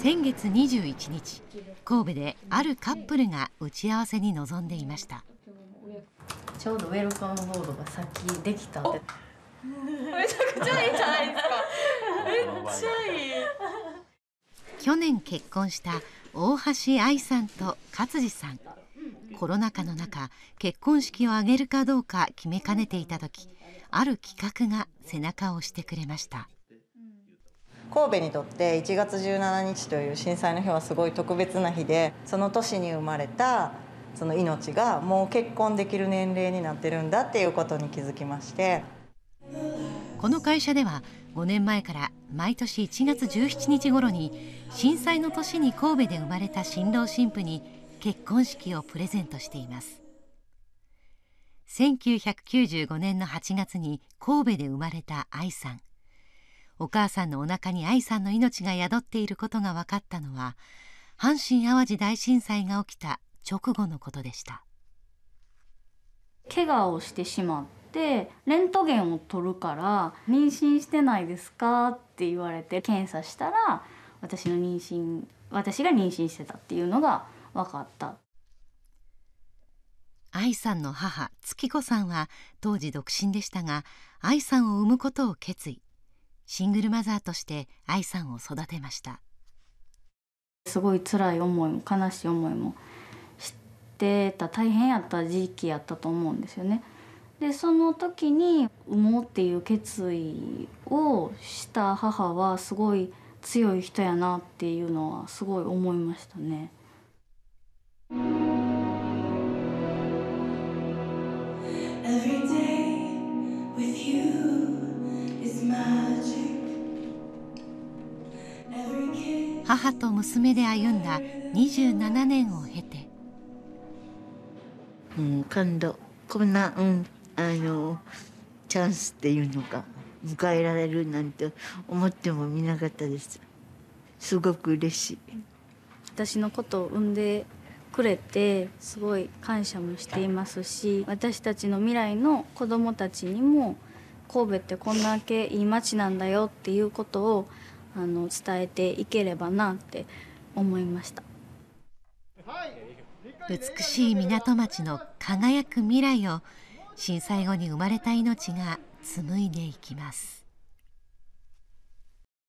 先月21日、神戸であるカップルが打ち合わせに臨んでいました。ちょうどウェルカムボードがさっきできたって。めちゃくちゃいいじゃないですか。めっちゃいい。去年結婚した大橋愛さんと勝治さん。コロナ禍の中、結婚式を挙げるかどうか決めかねていた時、ある企画が背中を押してくれました。神戸にとって1月17日という震災の日はすごい特別な日で、その年に生まれたその命がもう結婚できる年齢になってるんだっていうことに気づきまして、この会社では5年前から毎年1月17日頃に震災の年に神戸で生まれた新郎新婦に結婚式をプレゼントしています。1995年の8月に神戸で生まれた愛さん。お母さんのお腹に愛さんの命が宿っていることが分かったのは、阪神・淡路大震災が起きた直後のことでした。怪我をしてしまって、レントゲンを取るから、妊娠してないですかって言われて、検査したら、私が妊娠してたっていうのが分かった。愛さんの母、月子さんは当時独身でしたが、愛さんを産むことを決意。シングルマザーとして愛さんを育てました。すごい辛い思いも悲しい思いもしてた、大変やった時期やったと思うんですよね。で、その時に産もうっていう決意をした母はすごい強い人やなっていうのはすごい思いましたね。母と娘で歩んだ27年を経て、感動、こんな、チャンスっていうのが迎えられるなんて思ってもみなかったです。すごく嬉しい。私のことを産んでくれてすごい感謝もしていますし、私たちの未来の子どもたちにも神戸ってこんだけいい街なんだよっていうことを伝えていければなって思いました。美しい港町の輝く未来を震災後に生まれた命が紡いでいきます。